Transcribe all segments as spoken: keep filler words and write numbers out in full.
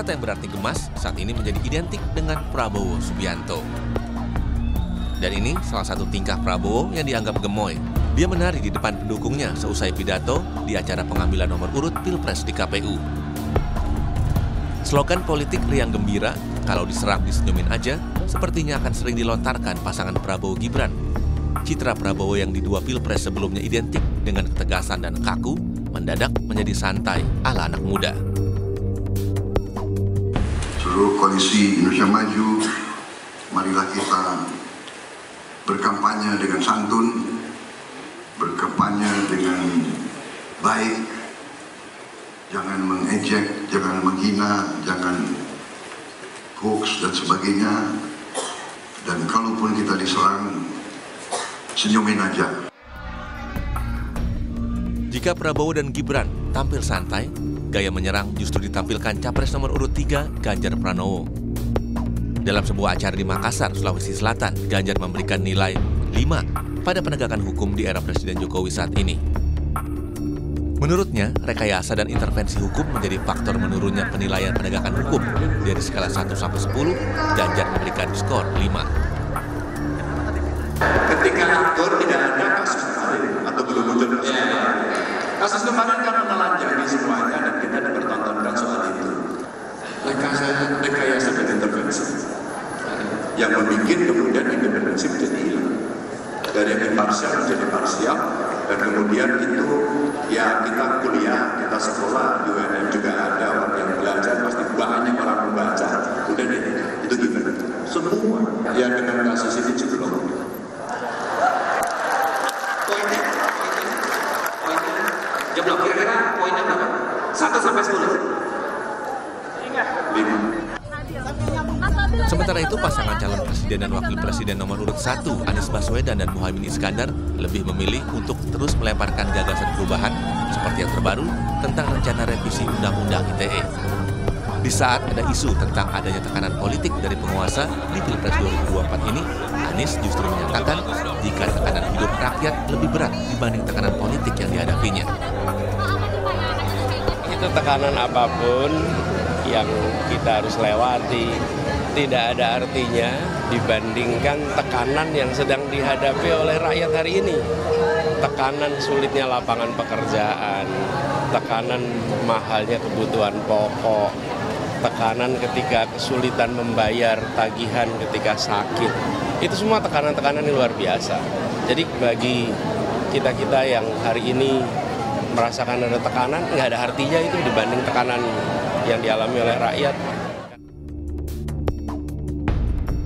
Kata yang berarti gemas saat ini menjadi identik dengan Prabowo Subianto. Dan ini salah satu tingkah Prabowo yang dianggap gemoy. Dia menari di depan pendukungnya seusai pidato di acara pengambilan nomor urut Pilpres di K P U. Slogan politik riang gembira, kalau diserap disenyumin aja, sepertinya akan sering dilontarkan pasangan Prabowo Gibran. Citra Prabowo yang di dua Pilpres sebelumnya identik dengan ketegasan dan kaku, mendadak menjadi santai ala anak muda. Seluruh koalisi Indonesia Maju, marilah kita berkampanye dengan santun, berkampanye dengan baik, jangan mengejek, jangan menghina, jangan hoax dan sebagainya. Dan kalaupun kita diserang, senyumin aja. Jika Prabowo dan Gibran tampil santai, gaya menyerang justru ditampilkan capres nomor urut tiga, Ganjar Pranowo. Dalam sebuah acara di Makassar, Sulawesi Selatan, Ganjar memberikan nilai lima pada penegakan hukum di era Presiden Jokowi saat ini. Menurutnya, rekayasa dan intervensi hukum menjadi faktor menurunnya penilaian penegakan hukum. Dari skala satu sampai sepuluh, Ganjar memberikan skor lima. Ketika aktor tidak ada kasus kemarin atau belum muncul kasus kemarin karena melanjari semuanya dan kita dipertontonkan soal itu. Rekayasa, rekayasa dan intervensi yang membuat kemudian independensi menjadi hilang. Dari imparsial menjadi parsial, dan kemudian itu ya kita kuliah, kita sekolah, U N M juga ada orang yang belajar, pasti banyak orang membaca. Udah deh, itu gimana? Semua yang dengan kasus ini cukup. Sementara itu, pasangan calon presiden dan wakil presiden nomor urut satu, Anies Baswedan dan Muhaimin Iskandar, lebih memilih untuk terus melemparkan gagasan perubahan seperti yang terbaru tentang rencana revisi Undang-Undang I T E. Di saat ada isu tentang adanya tekanan politik dari penguasa di Pilpres dua ribu dua puluh empat ini, Anies justru menyatakan jika tekanan hidup rakyat lebih berat dibanding tekanan politik yang dihadapinya. Itu tekanan apapun yang kita harus lewati. Tidak ada artinya dibandingkan tekanan yang sedang dihadapi oleh rakyat hari ini. Tekanan sulitnya lapangan pekerjaan, tekanan mahalnya kebutuhan pokok, tekanan ketika kesulitan membayar tagihan ketika sakit. Itu semua tekanan-tekanan yang luar biasa. Jadi bagi kita-kita yang hari ini merasakan ada tekanan, nggak ada artinya itu dibanding tekanan yang dialami oleh rakyat.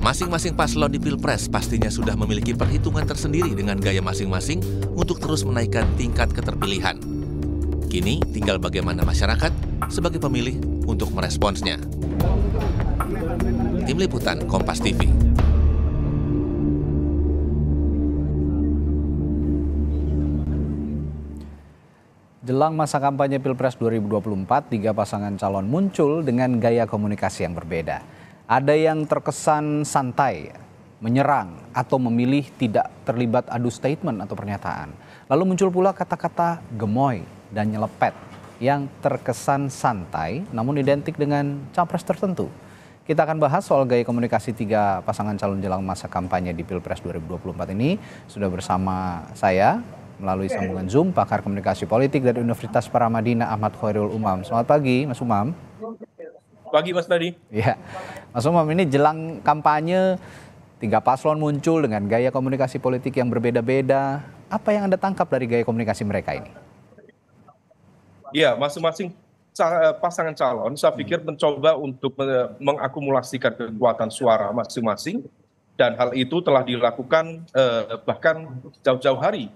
Masing-masing paslon di Pilpres pastinya sudah memiliki perhitungan tersendiri dengan gaya masing-masing untuk terus menaikkan tingkat keterpilihan. Kini tinggal bagaimana masyarakat sebagai pemilih untuk meresponsnya. Tim Liputan Kompas T V. Jelang masa kampanye Pilpres dua ribu dua puluh empat, tiga pasangan calon muncul dengan gaya komunikasi yang berbeda. Ada yang terkesan santai, menyerang, atau memilih tidak terlibat adu statement atau pernyataan. Lalu muncul pula kata-kata gemoy dan nyelepet yang terkesan santai namun identik dengan capres tertentu. Kita akan bahas soal gaya komunikasi tiga pasangan calon jelang masa kampanye di Pilpres dua ribu dua puluh empat ini. Sudah bersama saya melalui sambungan Zoom, pakar komunikasi politik dari Universitas Paramadina, Ahmad Khoirul Umam. Selamat pagi, Mas Umam. Pagi, Mas Tadi. Ya, Mas Umam, ini jelang kampanye tiga paslon muncul dengan gaya komunikasi politik yang berbeda-beda. Apa yang Anda tangkap dari gaya komunikasi mereka ini? Ya, masing-masing pasangan calon saya pikir hmm. mencoba untuk mengakumulasikan kekuatan suara masing-masing. Dan hal itu telah dilakukan eh, bahkan jauh-jauh hari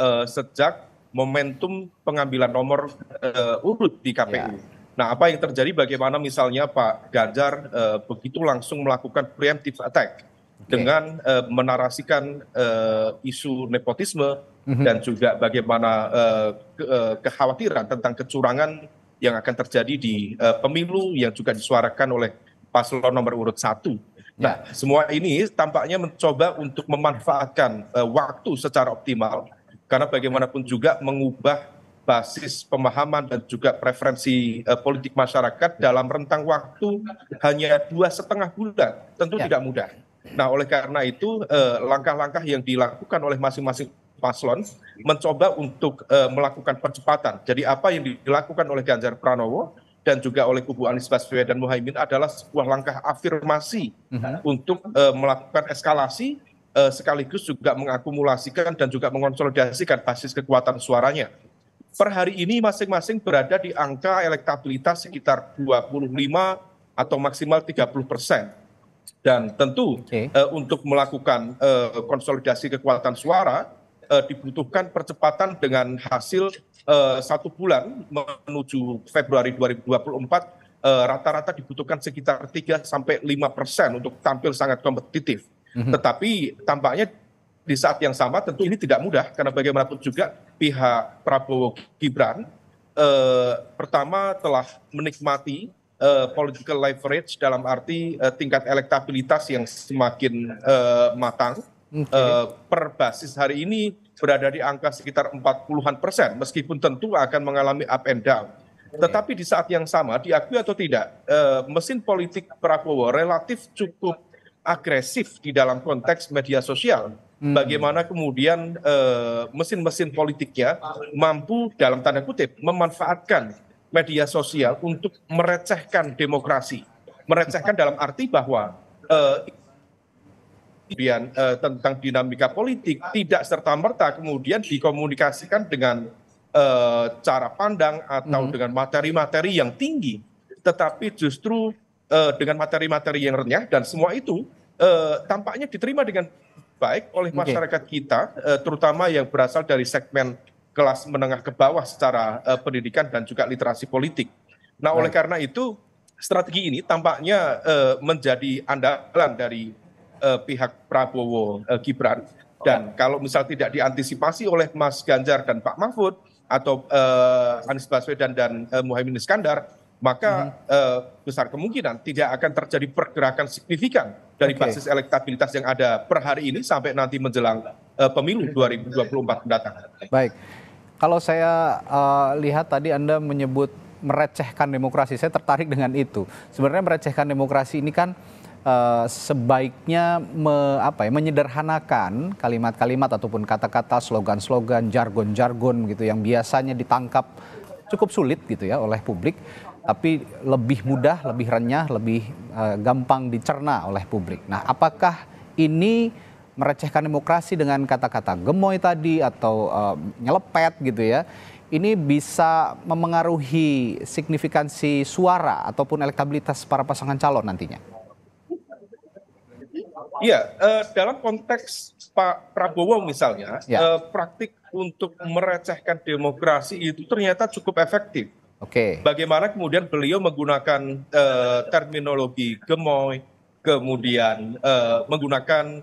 eh, sejak momentum pengambilan nomor eh, urut di K P U. Ya. Nah, apa yang terjadi bagaimana misalnya Pak Ganjar eh, begitu langsung melakukan preemptive attack okay. dengan eh, menarasikan eh, isu nepotisme mm-hmm. dan juga bagaimana eh, ke, eh, kekhawatiran tentang kecurangan yang akan terjadi di eh, pemilu yang juga disuarakan oleh paslon nomor urut satu. Nah, yeah. semua ini tampaknya mencoba untuk memanfaatkan eh, waktu secara optimal karena bagaimanapun juga mengubah basis pemahaman dan juga preferensi uh, politik masyarakat dalam rentang waktu hanya dua setengah bulan tentu ya. Tidak mudah. Nah, oleh karena itu langkah-langkah uh, yang dilakukan oleh masing-masing paslon mencoba untuk uh, melakukan percepatan. Jadi apa yang dilakukan oleh Ganjar Pranowo dan juga oleh kubu Anies Baswedan dan Muhaimin adalah sebuah langkah afirmasi uh-huh. untuk uh, melakukan eskalasi uh, sekaligus juga mengakumulasikan dan juga mengonsolidasikan basis kekuatan suaranya. Per hari ini masing-masing berada di angka elektabilitas sekitar dua puluh lima atau maksimal tiga puluh persen. Dan tentu okay. uh, untuk melakukan uh, konsolidasi kekuatan suara uh, dibutuhkan percepatan dengan hasil uh, satu bulan menuju Februari dua ribu dua puluh empat. Uh, rata-rata dibutuhkan sekitar tiga sampai lima persen untuk tampil sangat kompetitif. Mm-hmm. Tetapi tampaknya di saat yang sama tentu ini tidak mudah karena bagaimanapun juga pihak Prabowo Gibran eh, pertama telah menikmati eh, political leverage dalam arti eh, tingkat elektabilitas yang semakin eh, matang. Okay. eh, per basis hari ini berada di angka sekitar empat puluhan persen meskipun tentu akan mengalami up and down. Okay. Tetapi di saat yang sama diakui atau tidak eh, mesin politik Prabowo relatif cukup agresif di dalam konteks media sosial. Bagaimana kemudian uh, mesin-mesin politiknya mampu dalam tanda kutip memanfaatkan media sosial untuk merecehkan demokrasi. Merecehkan dalam arti bahwa uh, kemudian, uh, tentang dinamika politik tidak serta-merta kemudian dikomunikasikan dengan uh, cara pandang atau mm-hmm. dengan materi-materi yang tinggi. Tetapi justru uh, dengan materi-materi yang renyah dan semua itu uh, tampaknya diterima dengan baik oleh masyarakat okay. kita, terutama yang berasal dari segmen kelas menengah ke bawah secara uh, pendidikan dan juga literasi politik. Nah, oleh right. karena itu strategi ini tampaknya uh, menjadi andalan dari uh, pihak Prabowo uh, Gibran. Dan kalau misal tidak diantisipasi oleh Mas Ganjar dan Pak Mahfud atau uh, Anies Baswedan dan uh, Muhaimin Iskandar, maka mm-hmm. uh, besar kemungkinan tidak akan terjadi pergerakan signifikan dari okay. basis elektabilitas yang ada per hari ini sampai nanti menjelang uh, pemilu dua ribu dua puluh empat mendatang. Baik, kalau saya uh, lihat tadi Anda menyebut merecehkan demokrasi, saya tertarik dengan itu. Sebenarnya merecehkan demokrasi ini kan uh, sebaiknya me, apa ya, menyederhanakan kalimat-kalimat ataupun kata-kata, slogan-slogan, jargon-jargon gitu yang biasanya ditangkap cukup sulit gitu ya oleh publik. Tapi lebih mudah, lebih renyah, lebih uh, gampang dicerna oleh publik. Nah, apakah ini merecehkan demokrasi dengan kata-kata gemoy tadi atau uh, nyelepet gitu ya, ini bisa memengaruhi signifikansi suara ataupun elektabilitas para pasangan calon nantinya? Iya, uh, dalam konteks Pak Prabowo misalnya, ya. uh, praktik untuk merecehkan demokrasi itu ternyata cukup efektif. Oke. Okay. Bagaimana kemudian beliau menggunakan uh, terminologi gemoy, kemudian uh, menggunakan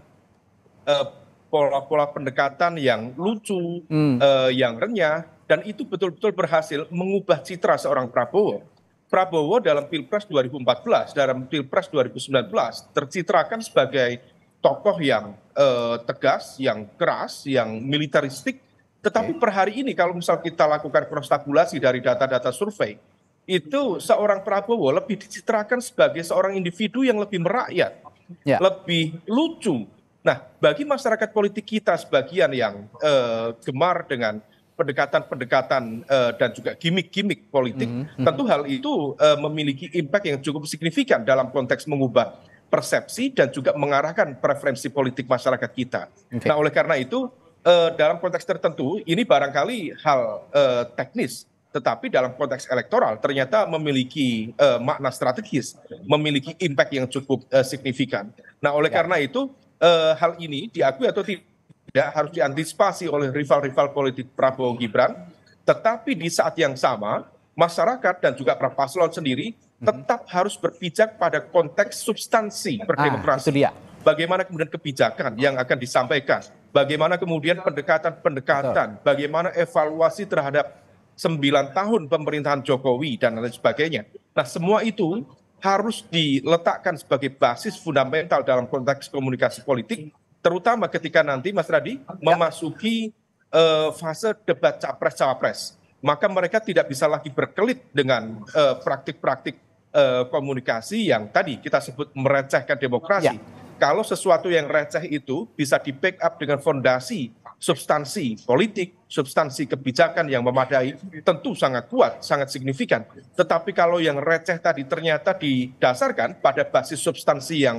uh, pola-pola pendekatan yang lucu, mm. uh, yang renyah, dan itu betul-betul berhasil mengubah citra seorang Prabowo. Prabowo dalam Pilpres dua ribu empat belas, dalam Pilpres dua ribu sembilan belas tercitrakan sebagai tokoh yang uh, tegas, yang keras, yang militaristik. Tetapi okay. per hari ini kalau misal kita lakukan prostabulasi dari data-data survei, itu seorang Prabowo lebih dicitrakan sebagai seorang individu yang lebih merakyat, yeah. lebih lucu. Nah, bagi masyarakat politik kita sebagian yang uh, gemar dengan pendekatan-pendekatan uh, dan juga gimmick-gimmick politik, mm-hmm. tentu hal itu uh, memiliki impact yang cukup signifikan dalam konteks mengubah persepsi dan juga mengarahkan preferensi politik masyarakat kita. Okay. Nah, oleh karena itu, Uh, dalam konteks tertentu ini barangkali hal uh, teknis, tetapi dalam konteks elektoral ternyata memiliki uh, makna strategis, memiliki impact yang cukup uh, signifikan. Nah, oleh ya. Karena itu uh, hal ini diakui atau tidak harus diantisipasi oleh rival-rival politik Prabowo Gibran, tetapi di saat yang sama masyarakat dan juga para paslon sendiri tetap mm-hmm. harus berpijak pada konteks substansi berdemokrasi. Ah, itu dia. Bagaimana kemudian kebijakan yang akan disampaikan, bagaimana kemudian pendekatan-pendekatan, bagaimana evaluasi terhadap sembilan tahun pemerintahan Jokowi dan lain sebagainya. Nah, semua itu harus diletakkan sebagai basis fundamental dalam konteks komunikasi politik, terutama ketika nanti Mas Radi memasuki uh, fase debat capres-cawapres. maka mereka tidak bisa lagi berkelit dengan praktik-praktik uh, uh, komunikasi yang tadi kita sebut merecehkan demokrasi. Ya. Kalau sesuatu yang receh itu bisa di-back up dengan fondasi substansi politik, substansi kebijakan yang memadai, tentu sangat kuat, sangat signifikan. Tetapi kalau yang receh tadi ternyata didasarkan pada basis substansi yang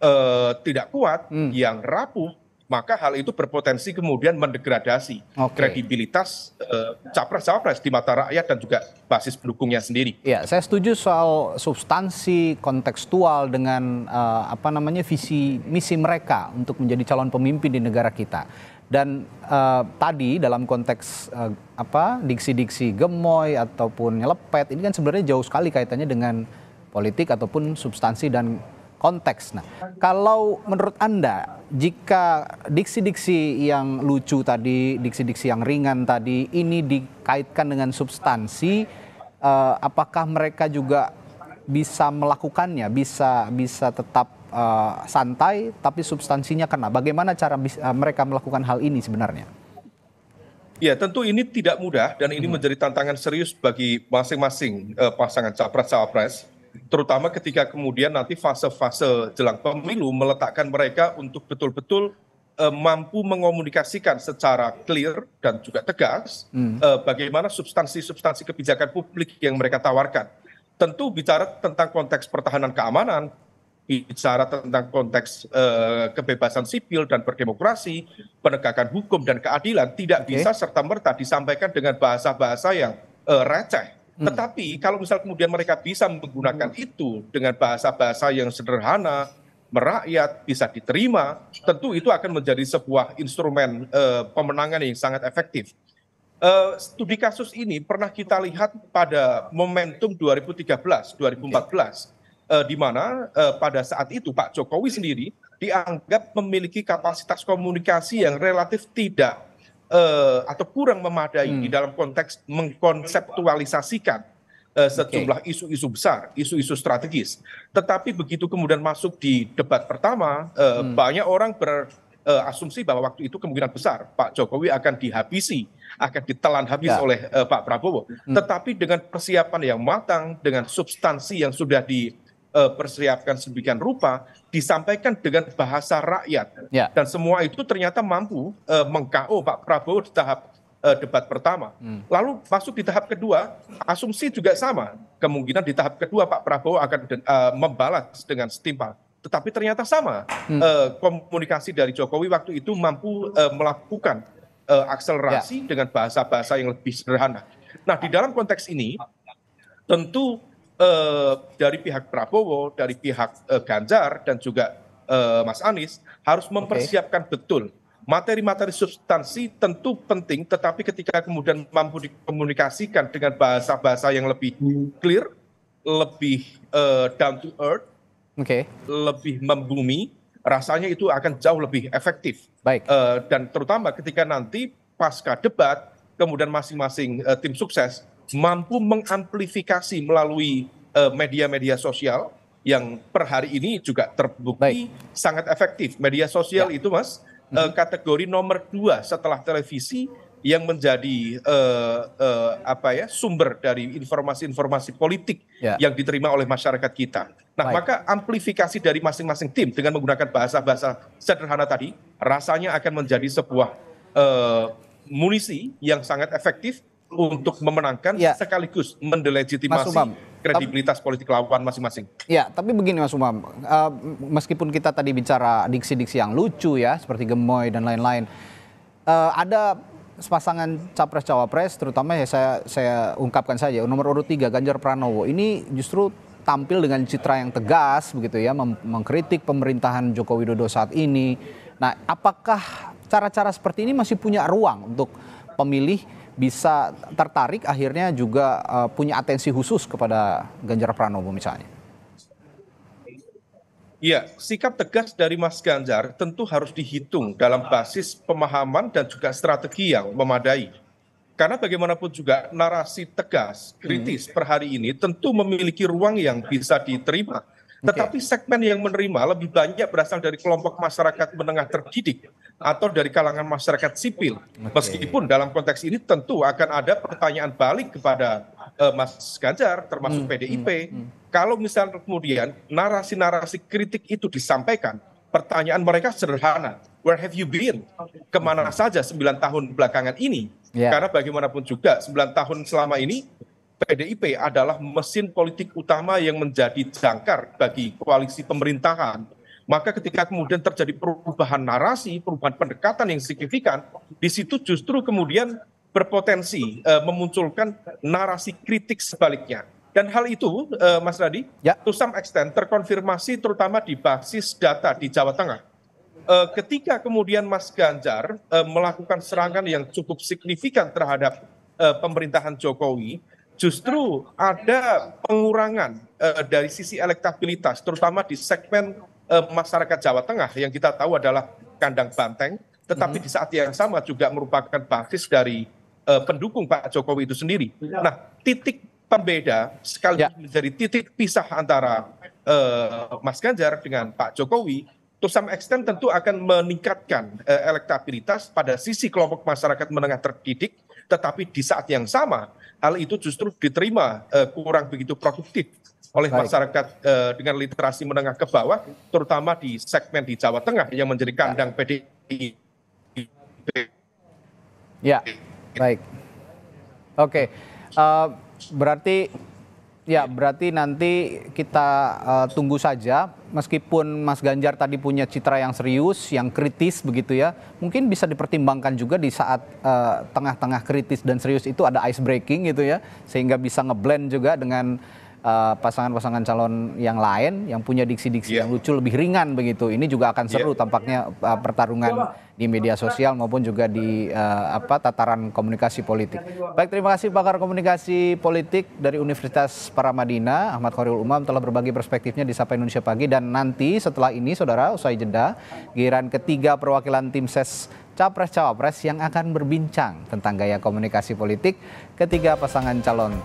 eh, tidak kuat, hmm. yang rapuh, maka hal itu berpotensi kemudian mendegradasi okay. kredibilitas eh, capres-capres di mata rakyat dan juga basis pendukungnya sendiri. Ya, saya setuju soal substansi kontekstual dengan eh, apa namanya visi misi mereka untuk menjadi calon pemimpin di negara kita. Dan uh, tadi dalam konteks uh, apa diksi-diksi gemoy ataupun nyelepet ini kan sebenarnya jauh sekali kaitannya dengan politik ataupun substansi dan konteks. Nah, kalau menurut Anda jika diksi-diksi yang lucu tadi, diksi-diksi yang ringan tadi ini dikaitkan dengan substansi, uh, apakah mereka juga bisa melakukannya, bisa bisa tetap Uh, santai tapi substansinya kena? Bagaimana cara uh, mereka melakukan hal ini sebenarnya? Ya, tentu ini tidak mudah dan ini hmm. menjadi tantangan serius bagi masing-masing uh, pasangan capres-cawapres, terutama ketika kemudian nanti fase-fase jelang pemilu meletakkan mereka untuk betul-betul uh, mampu mengomunikasikan secara clear dan juga tegas hmm. uh, bagaimana substansi-substansi kebijakan publik yang mereka tawarkan. Tentu bicara tentang konteks pertahanan keamanan, bicara tentang konteks uh, kebebasan sipil dan berdemokrasi, penegakan hukum dan keadilan tidak okay. bisa serta-merta disampaikan dengan bahasa-bahasa yang uh, receh. Hmm. Tetapi kalau misal kemudian mereka bisa menggunakan hmm. itu dengan bahasa-bahasa yang sederhana, merakyat, bisa diterima, tentu itu akan menjadi sebuah instrumen uh, pemenangan yang sangat efektif. Uh, studi kasus ini pernah kita lihat pada momentum dua ribu tiga belas, dua ribu empat belas. Okay. Uh, di mana uh, pada saat itu Pak Jokowi sendiri dianggap memiliki kapasitas komunikasi yang relatif tidak uh, atau kurang memadai hmm. di dalam konteks mengkonseptualisasikan uh, sejumlah okay. isu-isu besar, isu-isu strategis. Tetapi begitu kemudian masuk di debat pertama, uh, hmm. banyak orang berasumsi uh, bahwa waktu itu kemungkinan besar Pak Jokowi akan dihabisi, akan ditelan habis ya. oleh uh, Pak Prabowo. Hmm. Tetapi dengan persiapan yang matang, dengan substansi yang sudah di persiapkan sedemikian rupa, disampaikan dengan bahasa rakyat. Ya. Dan semua itu ternyata mampu uh, meng-K O Pak Prabowo di tahap uh, debat pertama. Hmm. Lalu masuk di tahap kedua, asumsi juga sama. Kemungkinan di tahap kedua Pak Prabowo akan uh, membalas dengan setimpal. Tetapi ternyata sama. Hmm. Uh, komunikasi dari Jokowi waktu itu mampu uh, melakukan uh, akselerasi ya. dengan bahasa-bahasa yang lebih sederhana. Nah, di dalam konteks ini, tentu Uh, dari pihak Prabowo, dari pihak uh, Ganjar dan juga uh, Mas Anies harus mempersiapkan okay. betul materi-materi substansi. Tentu penting, tetapi ketika kemudian mampu dikomunikasikan dengan bahasa-bahasa yang lebih clear, lebih uh, down to earth, okay. lebih membumi, rasanya itu akan jauh lebih efektif. Baik. Uh, dan terutama ketika nanti pasca debat, kemudian masing-masing uh, tim sukses mampu mengamplifikasi melalui media-media uh, sosial yang per hari ini juga terbukti Baik. sangat efektif. Media sosial ya. itu, Mas, hmm. uh, kategori nomor dua setelah televisi yang menjadi uh, uh, apa ya sumber dari informasi-informasi politik ya. yang diterima oleh masyarakat kita. Nah, Baik. maka amplifikasi dari masing-masing tim dengan menggunakan bahasa-bahasa sederhana tadi rasanya akan menjadi sebuah uh, munisi yang sangat efektif untuk memenangkan ya. sekaligus mendelegitimasi kredibilitas politik lawan masing-masing. Ya, tapi begini Mas Umam, uh, meskipun kita tadi bicara diksi-diksi yang lucu ya, seperti gemoy dan lain-lain, uh, ada pasangan capres-cawapres, terutama ya saya saya ungkapkan saja nomor urut tiga Ganjar Pranowo ini justru tampil dengan citra yang tegas begitu ya, mengkritik pemerintahan Joko Widodo saat ini. Nah, apakah cara-cara seperti ini masih punya ruang untuk pemilih bisa tertarik akhirnya juga uh, punya atensi khusus kepada Ganjar Pranowo misalnya? Ya, sikap tegas dari Mas Ganjar tentu harus dihitung dalam basis pemahaman dan juga strategi yang memadai. Karena bagaimanapun juga narasi tegas, kritis hmm. per hari ini tentu memiliki ruang yang bisa diterima. Tetapi okay. segmen yang menerima lebih banyak berasal dari kelompok masyarakat menengah terdidik, atau dari kalangan masyarakat sipil. Meskipun dalam konteks ini tentu akan ada pertanyaan balik kepada uh, Mas Ganjar termasuk hmm, P D I P. Hmm, hmm. Kalau misalnya kemudian narasi-narasi kritik itu disampaikan, pertanyaan mereka sederhana. Where have you been? Kemana saja sembilan tahun belakangan ini? Yeah. Karena bagaimanapun juga sembilan tahun selama ini P D I P adalah mesin politik utama yang menjadi jangkar bagi koalisi pemerintahan. Maka ketika kemudian terjadi perubahan narasi, perubahan pendekatan yang signifikan, di situ justru kemudian berpotensi e, memunculkan narasi kritik sebaliknya. Dan hal itu, e, Mas Radi, yeah, to some extent terkonfirmasi terutama di basis data di Jawa Tengah. Uh, ketika kemudian Mas Ganjar uh, melakukan serangan yang cukup signifikan terhadap uh, pemerintahan Jokowi, justru ada pengurangan uh, dari sisi elektabilitas, terutama di segmen uh, masyarakat Jawa Tengah yang kita tahu adalah kandang banteng, tetapi mm-hmm, di saat yang sama juga merupakan basis dari uh, pendukung Pak Jokowi itu sendiri. Nah, titik pembeda sekaligus yeah, menjadi titik pisah antara uh, Mas Ganjar dengan Pak Jokowi, to some extent tentu akan meningkatkan uh, elektabilitas pada sisi kelompok masyarakat menengah terdidik, tetapi di saat yang sama hal itu justru diterima uh, kurang begitu produktif oleh baik, masyarakat uh, dengan literasi menengah ke bawah, terutama di segmen di Jawa Tengah yang menjadi kandang ya, P D I. Ya, baik. Oke, okay. uh, berarti. Ya, berarti nanti kita uh, tunggu saja, meskipun Mas Ganjar tadi punya citra yang serius, yang kritis begitu ya, mungkin bisa dipertimbangkan juga di saat uh, tengah-tengah kritis dan serius itu ada ice breaking gitu ya, sehingga bisa ngeblend juga dengan pasangan-pasangan uh, calon yang lain yang punya diksi-diksi yeah, yang lucu, lebih ringan begitu. Ini juga akan seru yeah, tampaknya uh, pertarungan di media sosial maupun juga di uh, apa tataran komunikasi politik. Baik, terima kasih pakar komunikasi politik dari Universitas Paramadina, Ahmad Khoirul Umam, telah berbagi perspektifnya di Sapa Indonesia Pagi. Dan nanti setelah ini saudara, usai jeda, giliran ketiga perwakilan tim ses Capres-Cawapres yang akan berbincang tentang gaya komunikasi politik ketiga pasangan calon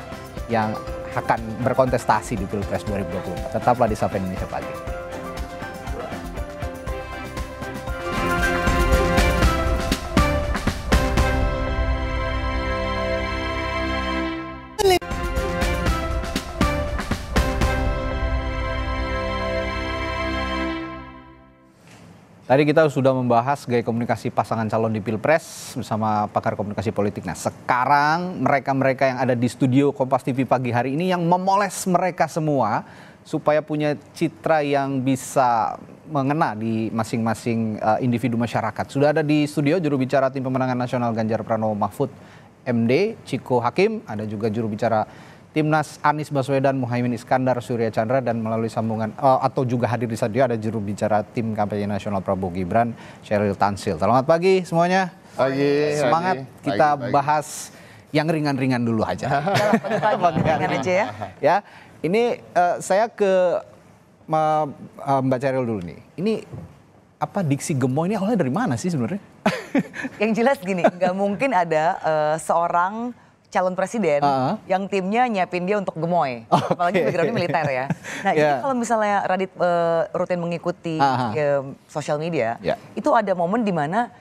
yang akan berkontestasi di Pilpres dua ribu dua puluh empat. Tetaplah di Sapa Indonesia Pagi. Tadi kita sudah membahas gaya komunikasi pasangan calon di Pilpres bersama pakar komunikasi politik. Nah, sekarang mereka-mereka yang ada di studio Kompas T V pagi hari ini yang memoles mereka semua supaya punya citra yang bisa mengena di masing-masing uh, individu masyarakat. Sudah ada di studio juru bicara tim pemenangan nasional Ganjar Pranowo Mahfud M D, Chiko Hakim, ada juga juru bicara Timnas Anies Baswedan, Muhaimin Iskandar, Surya Chandra, dan melalui sambungan uh, atau juga hadir di studio ada juru bicara tim kampanye nasional Prabowo Gibran, Cheryl Tansil. Selamat pagi semuanya. Pagi. Semangat pagi, kita pagi, bahas yang ringan-ringan dulu aja. Ringan aja ya. Ya, ini uh, saya ke uh, Mbak Cheryl dulu nih. Ini apa diksi gemoy ini awalnya dari mana sih sebenarnya? Yang jelas gini, nggak mungkin ada uh, seorang calon presiden uh-huh, yang timnya nyiapin dia untuk gemoy, okay, apalagi backgroundnya militer ya. Nah yeah, ini kalau misalnya Radit uh, rutin mengikuti uh-huh, uh, sosial media, yeah, itu ada momen di mana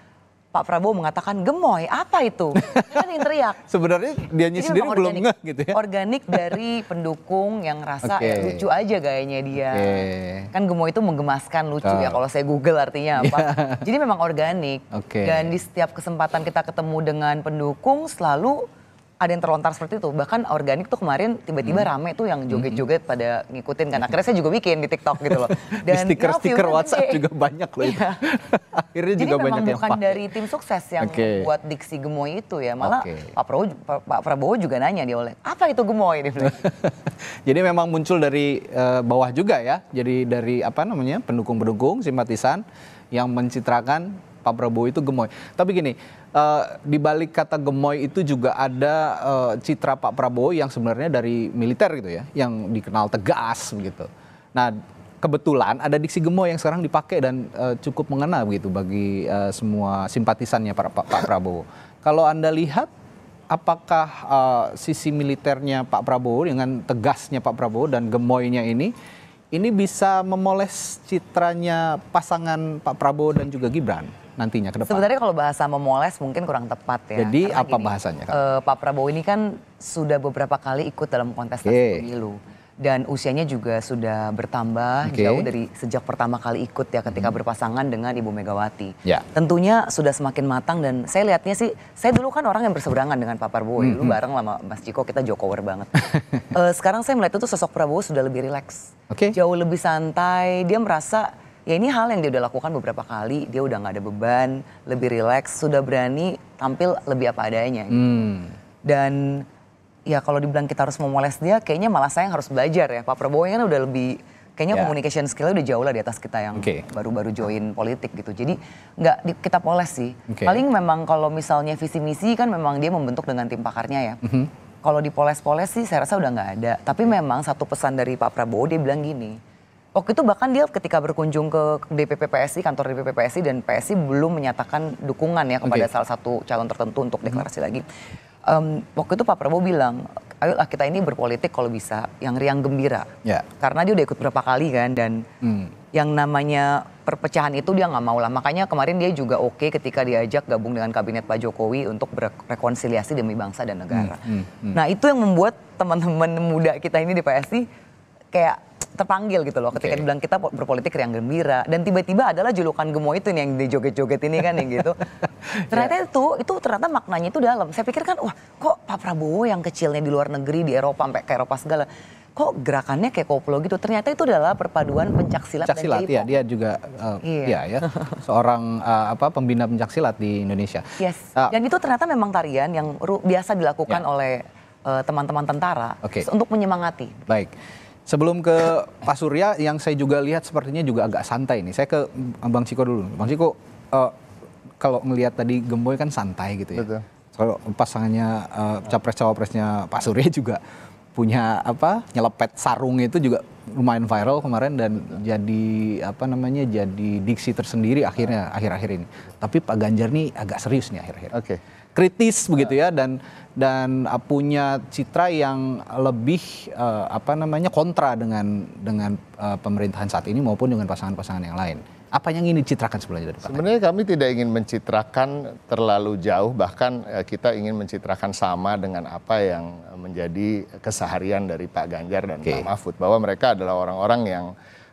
Pak Prabowo mengatakan gemoy apa itu? Kan yang teriak. Sebenarnya dia sendiri belum ngeh gitu ya. Organik dari pendukung yang rasa okay, ya, lucu aja gayanya dia. Okay. Kan gemoy itu menggemaskan, lucu oh, ya kalau saya Google artinya apa. Yeah. Jadi memang organik. Okay. Dan di setiap kesempatan kita ketemu dengan pendukung selalu ada yang terlontar seperti itu. Bahkan organik tuh kemarin tiba-tiba hmm, rame tuh yang joget-joget pada ngikutin kan. Akhirnya saya juga bikin di TikTok gitu loh. Dan stiker-stiker nah, WhatsApp juga banyak loh itu. Iya. Akhirnya jadi juga banyak yang bukan pakai, dari tim sukses yang okay, buat diksi gemoy itu ya. Malah okay, Pak Prabowo, Pak Prabowo juga nanya dia oleh apa itu gemoy? Jadi memang muncul dari uh, bawah juga ya. Jadi dari apa namanya pendukung-pendukung, simpatisan yang mencitrakan Pak Prabowo itu gemoy. Tapi gini, uh, di balik kata gemoy itu juga ada uh, citra Pak Prabowo yang sebenarnya dari militer gitu ya, yang dikenal tegas begitu. Nah, kebetulan ada diksi gemoy yang sekarang dipakai dan uh, cukup mengena begitu bagi uh, semua simpatisannya para, Pak, Pak Prabowo. Kalau Anda lihat, apakah uh, sisi militernya Pak Prabowo dengan tegasnya Pak Prabowo dan gemoynya ini, ini bisa memoles citranya pasangan Pak Prabowo dan juga Gibran? nantinya ke depan. Sebenarnya kalau bahasa memoles mungkin kurang tepat ya. Jadi karena apa gini, bahasanya? Eh, Pak Prabowo ini kan sudah beberapa kali ikut dalam kontestasi okay. pemilu. Dan usianya juga sudah bertambah okay. jauh dari sejak pertama kali ikut ya ketika hmm. berpasangan dengan Ibu Megawati. Ya. Tentunya sudah semakin matang dan saya lihatnya sih, saya dulu kan orang yang berseberangan dengan Pak Prabowo. Hmm. Dulu bareng sama Mas Chiko, kita Jokower banget. uh, sekarang saya melihat itu sosok Prabowo sudah lebih rileks, okay. jauh lebih santai, dia merasa ya ini hal yang dia udah lakukan beberapa kali, dia udah nggak ada beban, lebih rileks, sudah berani tampil lebih apa adanya. Hmm. Dan ya kalau dibilang kita harus memoles dia, kayaknya malah saya yang harus belajar ya. Pak Prabowo kan udah lebih, kayaknya yeah. communication skill-nya udah jauh lah di atas kita yang baru-baru okay. join politik gitu. Jadi nggak kita poles sih. Okay. Paling memang kalau misalnya visi-misi kan memang dia membentuk dengan tim pakarnya ya. Mm-hmm. Kalau dipoles-poles sih saya rasa udah nggak ada. Tapi memang satu pesan dari Pak Prabowo, dia bilang gini. Waktu itu bahkan dia ketika berkunjung ke D P P P S I, kantor D P P P S I, dan P S I belum menyatakan dukungan ya kepada okay. salah satu calon tertentu untuk deklarasi mm-hmm. lagi. Um, waktu itu Pak Prabowo bilang, ayolah kita ini berpolitik kalau bisa yang riang gembira. Yeah. Karena dia udah ikut berapa kali kan, dan mm. yang namanya perpecahan itu dia nggak mau lah. Makanya kemarin dia juga oke okay ketika diajak gabung dengan kabinet Pak Jokowi untuk berekonsiliasi demi bangsa dan negara. Mm. Mm. Mm. Nah itu yang membuat teman-teman muda kita ini di P S I kayak terpanggil gitu loh ketika okay. dibilang kita berpolitik riang gembira, dan tiba-tiba adalah julukan Gemo itu nih yang dijoget-joget ini kan yang gitu. Ternyata yeah. itu itu ternyata maknanya itu dalam. Saya pikir kan wah kok Pak Prabowo yang kecilnya di luar negeri di Eropa sampai ke Eropa segala, kok gerakannya kayak koplo gitu. Ternyata itu adalah perpaduan pencaksilat dan K-pop. Ya, dia juga uh, yeah. ya, ya seorang uh, apa pembina pencaksilat di Indonesia. Yes. Uh, dan itu ternyata memang tarian yang biasa dilakukan yeah. oleh uh, teman-teman tentara okay. untuk menyemangati. Baik. Sebelum ke Pak Surya, yang saya juga lihat sepertinya juga agak santai nih. Saya ke Bang Chiko dulu. Bang Chiko, uh, kalau ngelihat tadi Gemboy kan santai gitu ya. Betul. Kalau pasangannya uh, capres-cawapresnya Pak Surya juga punya apa? Nyelepet sarung itu juga lumayan viral kemarin dan Betul. jadi apa namanya? Jadi diksi tersendiri akhirnya akhir-akhir ini. Tapi Pak Ganjar nih agak serius nih akhir-akhir. Oke. Okay. Kritis begitu ya, dan dan punya citra yang lebih uh, apa namanya kontra dengan dengan uh, pemerintahan saat ini maupun dengan pasangan-pasangan yang lain. Apa yang ingin dicitrakan sebenarnya dari Pak? Sebenarnya kami tidak ingin mencitrakan terlalu jauh, bahkan uh, kita ingin mencitrakan sama dengan apa yang menjadi keseharian dari Pak Ganjar dan okay. Pak Mahfud, bahwa mereka adalah orang-orang yang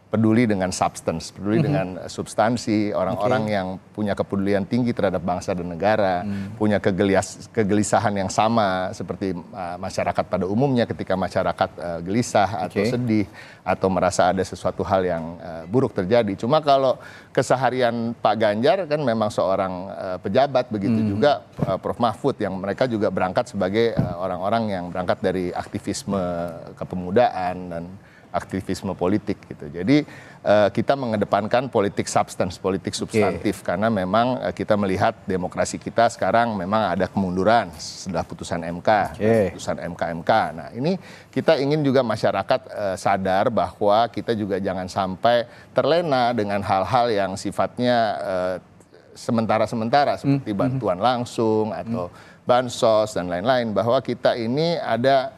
peduli dengan substance, peduli mm-hmm. dengan substansi, orang-orang okay. yang punya kepedulian tinggi terhadap bangsa dan negara, mm. punya kegelias, kegelisahan yang sama seperti uh, masyarakat pada umumnya ketika masyarakat uh, gelisah okay. atau sedih atau merasa ada sesuatu hal yang uh, buruk terjadi. Cuma kalau keseharian Pak Ganjar kan memang seorang uh, pejabat, begitu mm. juga uh, Prof Mahfud yang mereka juga berangkat sebagai uh, orang-orang yang berangkat dari aktivisme kepemudaan dan aktivisme politik gitu. Jadi uh, kita mengedepankan politik substance, politik substantif okay. karena memang uh, kita melihat demokrasi kita sekarang memang ada kemunduran setelah putusan M K, okay. putusan M K M K. Nah, ini kita ingin juga masyarakat uh, sadar bahwa kita juga jangan sampai terlena dengan hal-hal yang sifatnya uh, sementara-sementara seperti mm. bantuan mm. langsung atau mm. bansos dan lain-lain, bahwa kita ini ada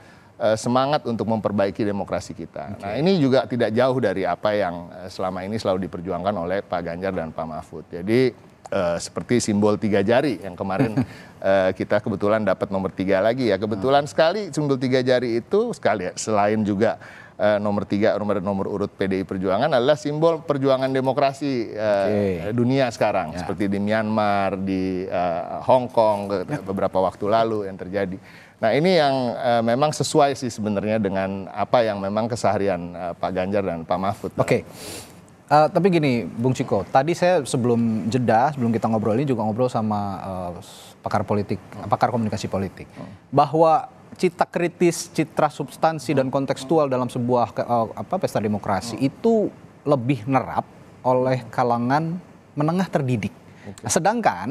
semangat untuk memperbaiki demokrasi kita. Okay. Nah ini juga tidak jauh dari apa yang selama ini selalu diperjuangkan oleh Pak Ganjar dan Pak Mahfud. Jadi uh, seperti simbol tiga jari yang kemarin uh, kita kebetulan dapat nomor tiga lagi ya. Kebetulan hmm. sekali simbol tiga jari itu sekali ya, selain juga uh, nomor tiga nomor, nomor urut P D I Perjuangan adalah simbol perjuangan demokrasi uh, okay. dunia sekarang. Ya. Seperti di Myanmar, di uh, Hong Kong ya. beberapa waktu lalu yang terjadi. Nah ini yang uh, memang sesuai sih sebenarnya dengan apa yang memang keseharian uh, Pak Ganjar dan Pak Mahfud. Oke, okay. uh, tapi gini Bung Chiko, tadi saya sebelum jeda, sebelum kita ngobrol ini juga ngobrol sama uh, pakar politik, hmm. pakar komunikasi politik. Hmm. Bahwa cita kritis, citra substansi hmm. dan kontekstual dalam sebuah uh, apa pesta demokrasi hmm. itu lebih nerap oleh kalangan menengah terdidik. Okay. Nah, sedangkan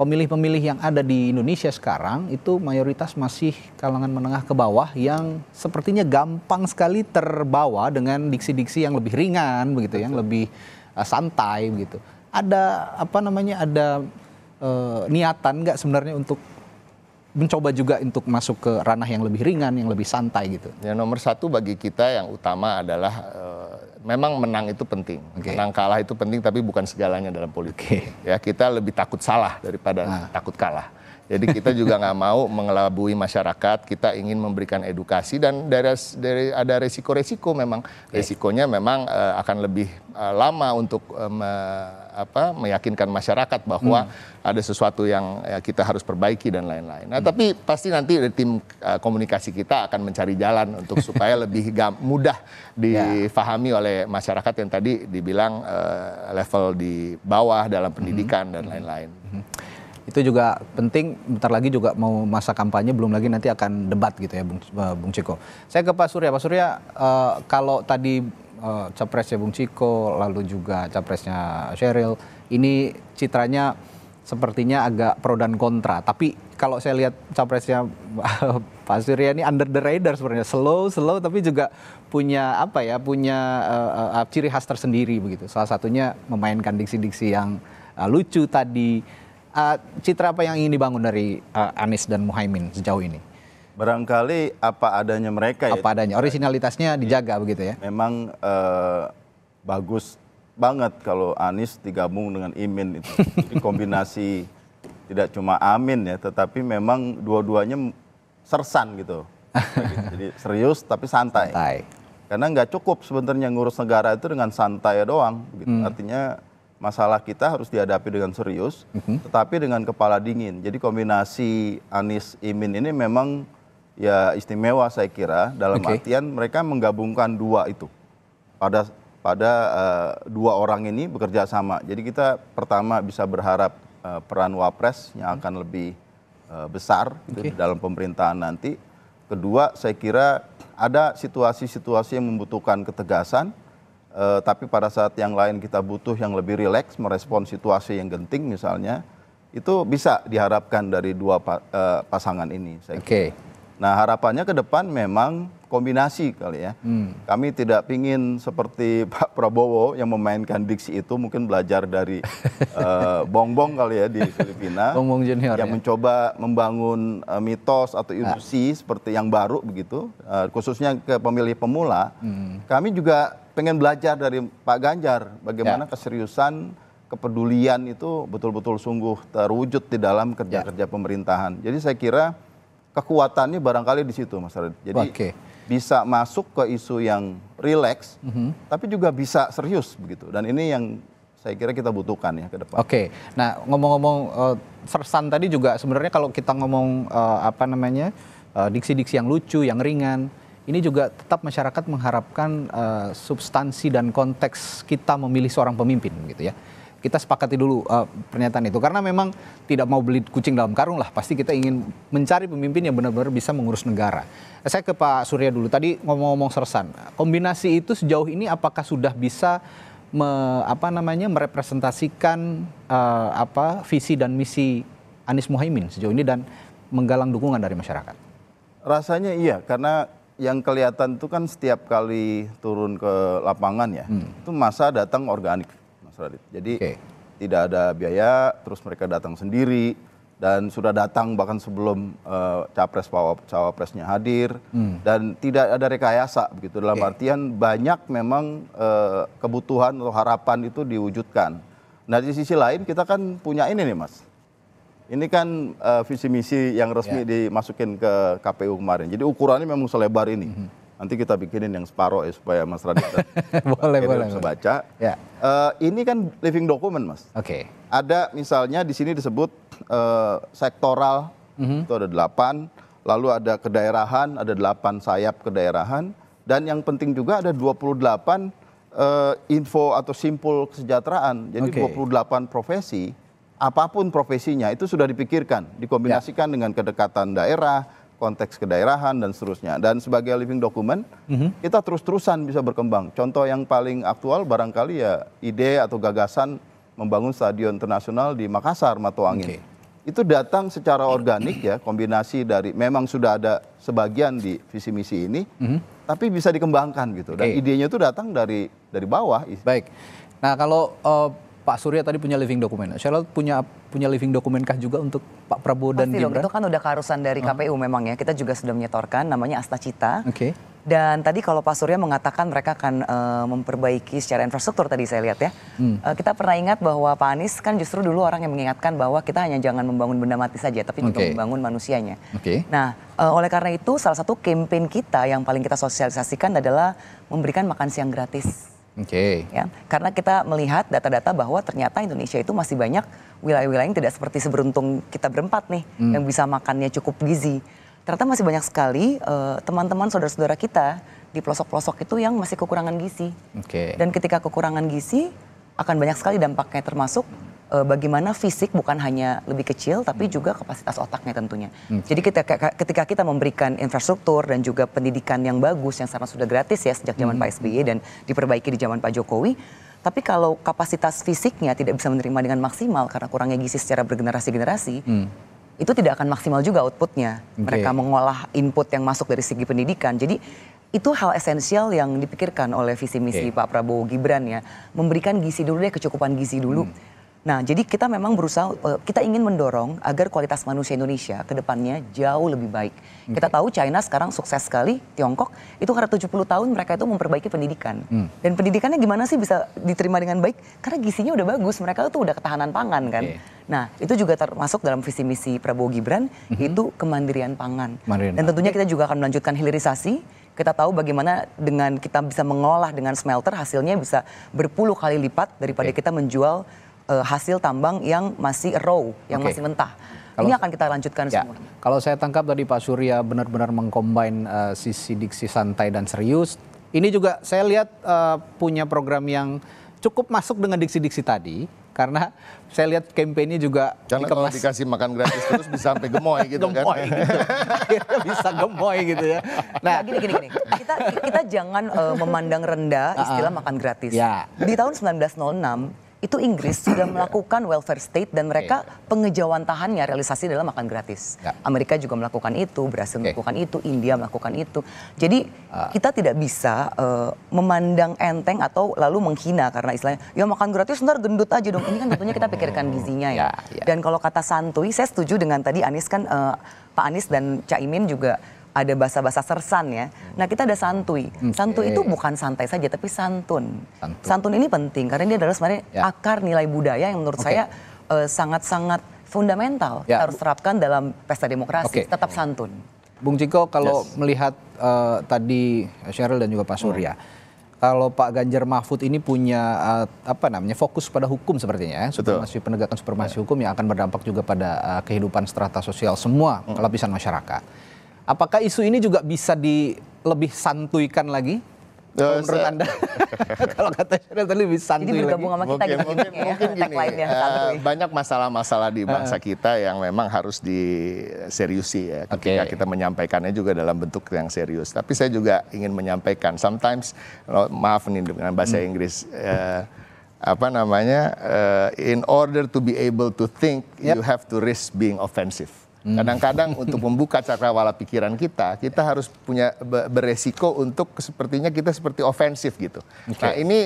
pemilih-pemilih yang ada di Indonesia sekarang itu mayoritas masih kalangan menengah ke bawah yang sepertinya gampang sekali terbawa dengan diksi-diksi yang lebih ringan begitu, Betul. yang lebih uh, santai begitu. Ada apa namanya ada uh, niatan nggak sebenarnya untuk mencoba juga untuk masuk ke ranah yang lebih ringan, yang lebih santai gitu? Ya nomor satu bagi kita yang utama adalah uh, memang menang itu penting, okay. menang kalah itu penting, tapi bukan segalanya dalam politik. Okay. Ya, kita lebih takut salah daripada ah. takut kalah. Jadi kita juga nggak mau mengelabui masyarakat. Kita ingin memberikan edukasi dan dari, dari ada resiko-resiko memang. Okay. Resikonya memang uh, akan lebih uh, lama untuk uh, me, apa, meyakinkan masyarakat bahwa hmm. ada sesuatu yang ya, kita harus perbaiki dan lain-lain. Nah, hmm. tapi pasti nanti tim uh, komunikasi kita akan mencari jalan untuk supaya lebih mudah difahami yeah. oleh masyarakat yang tadi dibilang uh, level di bawah dalam pendidikan mm-hmm. dan lain-lain. Mm-hmm. Itu juga penting, bentar lagi juga mau masa kampanye, belum lagi nanti akan debat gitu ya Bung, Bung Chiko. Saya ke Pak Surya, Pak Surya uh, kalau tadi uh, capresnya Bung Chiko lalu juga capresnya Cheryl, ini citranya sepertinya agak pro dan kontra, tapi kalau saya lihat capresnya Pak Surya ini under the radar sebenarnya, slow slow tapi juga punya apa ya, punya uh, uh, ciri khas tersendiri begitu. Salah satunya memainkan diksi-diksi yang uh, lucu tadi. Uh, citra apa yang ingin dibangun dari uh, Anies dan Muhaimin sejauh ini? Barangkali apa adanya mereka ya. Apa adanya, originalitasnya dijaga begitu ya. Memang uh, bagus banget kalau Anies digabung dengan Imin itu. Jadi kombinasi tidak cuma Amin ya, tetapi memang dua-duanya sersan gitu. Jadi serius tapi santai. santai. Karena nggak cukup sebenarnya ngurus negara itu dengan santai doang. Gitu. Hmm. Artinya masalah kita harus dihadapi dengan serius, hmm. tetapi dengan kepala dingin. Jadi kombinasi Anies Imin ini memang ya istimewa saya kira. Dalam okay. artian mereka menggabungkan dua itu. Pada pada uh, dua orang ini bekerja sama. Jadi kita pertama bisa berharap Uh, peran Wapres yang akan lebih uh, besar gitu, okay. dalam pemerintahan nanti. Kedua, saya kira ada situasi-situasi yang membutuhkan ketegasan, uh, tapi pada saat yang lain kita butuh yang lebih rileks merespon situasi yang genting misalnya, itu bisa diharapkan dari dua pa uh, pasangan ini. Saya okay. kira. Nah, harapannya ke depan memang kombinasi kali ya. Hmm. Kami tidak ingin seperti Pak Prabowo yang memainkan diksi itu, mungkin belajar dari uh, Bongbong kali ya di Filipina. Bongbong Junior yang ya? Mencoba membangun uh, mitos atau ilusi ah. seperti yang baru begitu, uh, khususnya ke pemilih pemula. Hmm. Kami juga pengen belajar dari Pak Ganjar bagaimana ya. Keseriusan, kepedulian itu betul-betul sungguh terwujud di dalam kerja-kerja ya. Pemerintahan. Jadi saya kira kekuatannya barangkali di situ, Mas Radit. Jadi okay. bisa masuk ke isu yang rileks, mm-hmm. tapi juga bisa serius begitu. Dan ini yang saya kira kita butuhkan ya ke depan. Oke. Okay. Nah, ngomong-ngomong uh, sersan tadi juga sebenarnya kalau kita ngomong uh, apa namanya uh, diksi-diksi yang lucu, yang ringan, ini juga tetap masyarakat mengharapkan uh, substansi dan konteks kita memilih seorang pemimpin gitu ya. Kita sepakati dulu uh, pernyataan itu karena memang tidak mau beli kucing dalam karung lah, pasti kita ingin mencari pemimpin yang benar-benar bisa mengurus negara. Saya ke Pak Surya dulu, tadi ngomong-ngomong sersan, kombinasi itu sejauh ini apakah sudah bisa me, apa namanya merepresentasikan uh, apa visi dan misi Anies Muhaimin sejauh ini dan menggalang dukungan dari masyarakat? Rasanya iya, karena yang kelihatan itu kan setiap kali turun ke lapangan ya, hmm. itu massa datang organik. Jadi okay. tidak ada biaya, terus mereka datang sendiri dan sudah datang bahkan sebelum uh, capres cawapresnya hadir hmm. dan tidak ada rekayasa begitu dalam okay. artian banyak memang uh, kebutuhan atau harapan itu diwujudkan. Nah di sisi lain kita kan punya ini nih Mas, ini kan uh, visi misi yang resmi yeah. dimasukin ke K P U kemarin. Jadi ukurannya memang selebar ini. Mm-hmm. Nanti kita bikinin yang separoh ya supaya Mas Radit boleh, boleh, bisa baca. Ya. Uh, ini kan living document, Mas. Oke. Okay. Ada misalnya di sini disebut uh, sektoral, mm-hmm. itu ada delapan. Lalu ada kedaerahan, ada delapan sayap kedaerahan. Dan yang penting juga ada dua puluh delapan uh, info atau simpul kesejahteraan. Jadi okay. dua puluh delapan profesi, apapun profesinya itu sudah dipikirkan. Dikombinasikan ya. Dengan kedekatan daerah, konteks kedaerahan dan seterusnya. Dan sebagai living document, mm-hmm. kita terus-terusan bisa berkembang. Contoh yang paling aktual barangkali ya ide atau gagasan membangun stadion internasional di Makassar, Matoangin. Okay. Itu datang secara organik ya, kombinasi dari memang sudah ada sebagian di visi misi ini, mm-hmm. tapi bisa dikembangkan gitu. Dan okay. idenya itu datang dari dari bawah. Baik. Nah, kalau uh, Pak Surya tadi punya living dokumen. Cheryl punya punya living dokumenkah juga untuk Pak Prabowo dan Gibran? Itu kan udah keharusan dari K P U memang ya. Kita juga sudah menyetorkan namanya Astacita. Oke. Okay. Dan tadi kalau Pak Surya mengatakan mereka akan uh, memperbaiki secara infrastruktur tadi saya lihat ya. Hmm. Uh, kita pernah ingat bahwa Pak Anies kan justru dulu orang yang mengingatkan bahwa kita hanya jangan membangun benda mati saja, tapi juga okay. membangun manusianya. Okay. Nah, uh, oleh karena itu salah satu campaign kita yang paling kita sosialisasikan adalah memberikan makan siang gratis. Okay. Ya, karena kita melihat data-data bahwa ternyata Indonesia itu masih banyak wilayah-wilayah yang tidak seperti seberuntung kita berempat nih, hmm. yang bisa makannya cukup gizi. Ternyata masih banyak sekali teman-teman uh, saudara-saudara kita di pelosok-pelosok itu yang masih kekurangan gizi. Okay. Dan ketika kekurangan gizi akan banyak sekali dampaknya, termasuk uh, bagaimana fisik bukan hanya lebih kecil tapi juga kapasitas otaknya tentunya. Okay. Jadi kita, ketika kita memberikan infrastruktur dan juga pendidikan yang bagus yang sekarang sudah gratis ya sejak zaman hmm. Pak S B Y dan diperbaiki di zaman Pak Jokowi. Tapi kalau kapasitas fisiknya tidak bisa menerima dengan maksimal karena kurangnya gizi secara bergenerasi-generasi, hmm. itu tidak akan maksimal juga outputnya. Okay. Mereka mengolah input yang masuk dari segi pendidikan. Jadi itu hal esensial yang dipikirkan oleh visi misi okay. Pak Prabowo Gibran ya. Memberikan gizi dulu deh, kecukupan gizi dulu. Hmm. Nah jadi kita memang berusaha, kita ingin mendorong agar kualitas manusia Indonesia ke depannya jauh lebih baik. Okay. Kita tahu China sekarang sukses sekali, Tiongkok itu karena tujuh puluh tahun mereka itu memperbaiki pendidikan. Hmm. Dan pendidikannya gimana sih bisa diterima dengan baik? Karena gizinya udah bagus, mereka itu udah ketahanan pangan kan. Okay. Nah itu juga termasuk dalam visi misi Prabowo Gibran, mm-hmm. yaitu kemandirian pangan. Mandirian. Dan tentunya kita juga akan melanjutkan hilirisasi. Kita tahu bagaimana dengan kita bisa mengolah dengan smelter, hasilnya bisa berpuluh kali lipat daripada okay. kita menjual hasil tambang yang masih raw, yang okay. masih mentah. Kalau, ini akan kita lanjutkan ya, semua. Kalau saya tangkap tadi Pak Surya benar-benar mengcombine uh, sisi diksi santai dan serius. Ini juga saya lihat uh, punya program yang cukup masuk dengan diksi-diksi tadi. Karena saya lihat kampanye juga karena dikemas. Kalau dikasih makan gratis terus bisa sampai gemoy gitu gemoy, kan. Gitu. Akhirnya bisa gemoy gitu ya. Nah gini gini gini, kita, kita jangan uh, memandang rendah istilah uh-uh. makan gratis. Ya. Di tahun seribu sembilan ratus enam itu Inggris sudah melakukan welfare state dan mereka okay. pengejauhan tahannya realisasi dalam makan gratis. Yeah. Amerika juga melakukan itu, Brasil okay. melakukan itu, India melakukan itu. Jadi uh. kita tidak bisa uh, memandang enteng atau lalu menghina karena istilahnya ya makan gratis ntar gendut aja dong. Ini kan tentunya kita pikirkan gizinya ya. Yeah, yeah. Dan kalau kata santuy, saya setuju dengan tadi Anies kan uh, Pak Anies dan Caimin juga ada bahasa-bahasa sersan ya. Nah kita ada santuy. Santuy okay. itu bukan santai saja tapi santun. Santun, santun ini penting karena dia adalah sebenarnya ya. akar nilai budaya yang menurut okay. saya uh, sangat-sangat fundamental. Ya. Kita harus terapkan dalam pesta demokrasi, okay. tetap santun. Bung Chiko kalau yes. melihat uh, tadi Cheryl dan juga Pak Surya. Hmm. Kalau Pak Ganjar Mahfud ini punya uh, apa namanya fokus pada hukum sepertinya, ya. Supremasi, penegakan supremasi ya. hukum yang akan berdampak juga pada uh, kehidupan strata sosial semua hmm. lapisan masyarakat. Apakah isu ini juga bisa di lebih santuikan lagi? Oh, menurut Anda? Kalau kata Cheryl tadi lebih santuy lagi. Sama kita mungkin gitu, mungkin, ya, mungkin gini, uh, banyak masalah-masalah di bangsa uh. kita yang memang harus diseriusi ya. Ketika okay. kita menyampaikannya juga dalam bentuk yang serius. Tapi saya juga ingin menyampaikan, sometimes, maaf nih dengan bahasa hmm. Inggris, uh, apa namanya, uh, in order to be able to think, yep. you have to risk being offensive. Kadang-kadang untuk membuka cakrawala pikiran kita, kita harus punya beresiko untuk sepertinya kita seperti ofensif gitu. Okay. Nah ini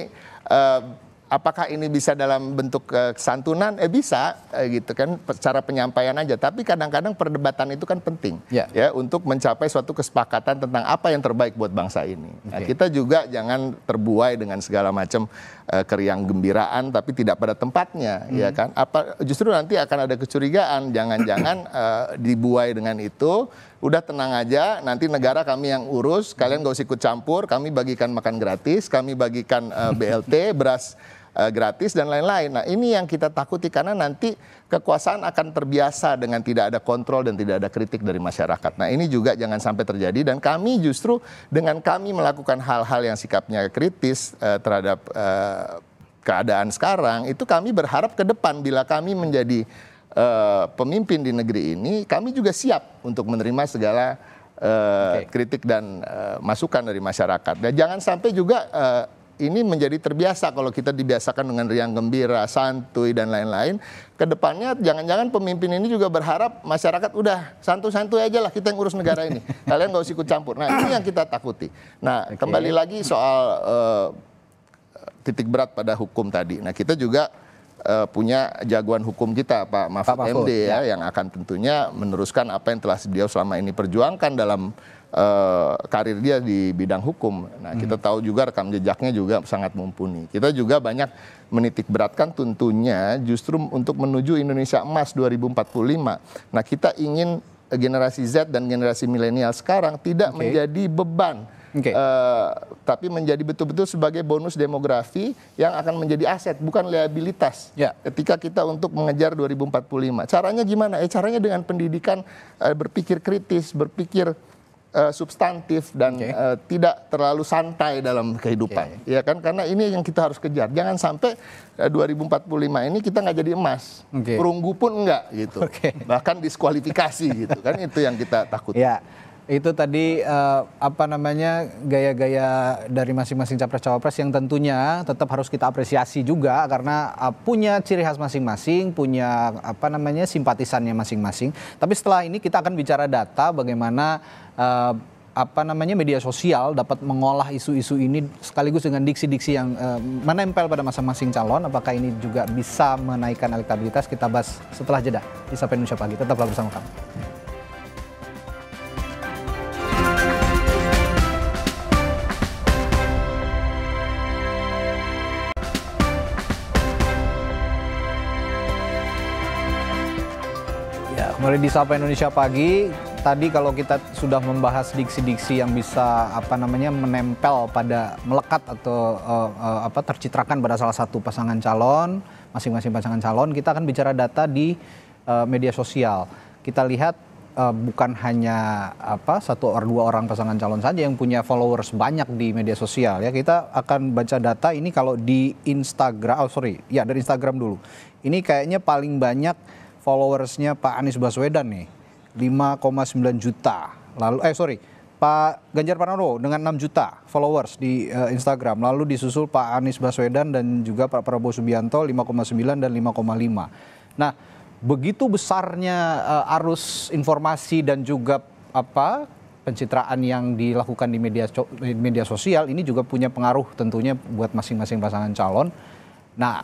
uh, apakah ini bisa dalam bentuk uh, santunan? Eh bisa uh, gitu kan, cara penyampaian aja. Tapi kadang-kadang perdebatan itu kan penting yeah. ya untuk mencapai suatu kesepakatan tentang apa yang terbaik buat bangsa ini. Okay. Nah, kita juga jangan terbuai dengan segala macam uh, keriang gembiraan, tapi tidak pada tempatnya, mm. ya kan? Apa justru nanti akan ada kecurigaan? Jangan-jangan uh, dibuai dengan itu. Udah tenang aja, nanti negara kami yang urus, kalian gak usah ikut campur, kami bagikan makan gratis, kami bagikan uh, B L T, beras uh, gratis, dan lain-lain. Nah ini yang kita takuti karena nanti kekuasaan akan terbiasa dengan tidak ada kontrol dan tidak ada kritik dari masyarakat. Nah ini juga jangan sampai terjadi dan kami justru dengan kami melakukan hal-hal yang sikapnya kritis uh, terhadap uh, keadaan sekarang, itu kami berharap ke depan bila kami menjadi Uh, pemimpin di negeri ini, kami juga siap untuk menerima segala uh, okay. kritik dan uh, masukan dari masyarakat. Dan jangan sampai juga uh, ini menjadi terbiasa kalau kita dibiasakan dengan riang gembira, santuy dan lain-lain. Kedepannya jangan-jangan pemimpin ini juga berharap masyarakat udah santuy-santuy aja lah, kita yang urus negara ini. Kalian gak usah ikut campur. Nah ini yang kita takuti. Nah okay. kembali lagi soal uh, titik berat pada hukum tadi. Nah kita juga Uh, punya jagoan hukum kita Pak Mahfud M D ya, ya yang akan tentunya meneruskan apa yang telah beliau selama ini perjuangkan dalam Uh, karir dia di bidang hukum. Nah, hmm. kita tahu juga rekam jejaknya juga sangat mumpuni. Kita juga banyak menitik beratkan tentunya justru untuk menuju Indonesia Emas dua ribu empat puluh lima. Nah, kita ingin generasi Z dan generasi milenial sekarang tidak okay. menjadi beban. Okay. Uh, tapi menjadi betul-betul sebagai bonus demografi yang akan menjadi aset, bukan liabilitas. Yeah. Ketika kita untuk mengejar dua ribu empat puluh lima. Caranya gimana? Eh, caranya dengan pendidikan uh, berpikir kritis, berpikir uh, substantif dan okay. uh, tidak terlalu santai dalam kehidupan. Okay. Ya kan? Karena ini yang kita harus kejar. Jangan sampai uh, dua ribu empat puluh lima ini kita nggak jadi emas. Okay. Perunggu pun enggak gitu. Okay. Bahkan diskualifikasi gitu kan, itu yang kita takut. Yeah. Itu tadi uh, apa namanya gaya-gaya dari masing-masing capres-cawapres yang tentunya tetap harus kita apresiasi juga karena uh, punya ciri khas masing-masing, punya apa namanya simpatisannya masing-masing. Tapi setelah ini kita akan bicara data bagaimana uh, apa namanya media sosial dapat mengolah isu-isu ini sekaligus dengan diksi-diksi yang uh, menempel pada masing-masing calon. Apakah ini juga bisa menaikkan elektabilitas? Kita bahas setelah jeda di Sapa Indonesia Pagi. Tetaplah bersama kami. Mulai di Sapa Indonesia Pagi, tadi kalau kita sudah membahas diksi-diksi yang bisa apa namanya menempel pada melekat atau uh, uh, apa tercitrakan pada salah satu pasangan calon, masing-masing pasangan calon, kita akan bicara data di uh, media sosial. Kita lihat uh, bukan hanya apa satu atau dua orang pasangan calon saja yang punya followers banyak di media sosial ya. Kita akan baca data ini kalau di Instagram, oh sorry, ya dari Instagram dulu. Ini kayaknya paling banyak followersnya Pak Anies Baswedan nih, lima koma sembilan juta. Lalu, eh sorry, Pak Ganjar Pranowo dengan enam juta followers di uh, Instagram. Lalu disusul Pak Anies Baswedan dan juga Pak Prabowo Subianto lima koma sembilan dan lima koma lima. Nah, begitu besarnya uh, arus informasi dan juga apa pencitraan yang dilakukan di media media sosial ini juga punya pengaruh tentunya buat masing-masing pasangan calon. Nah,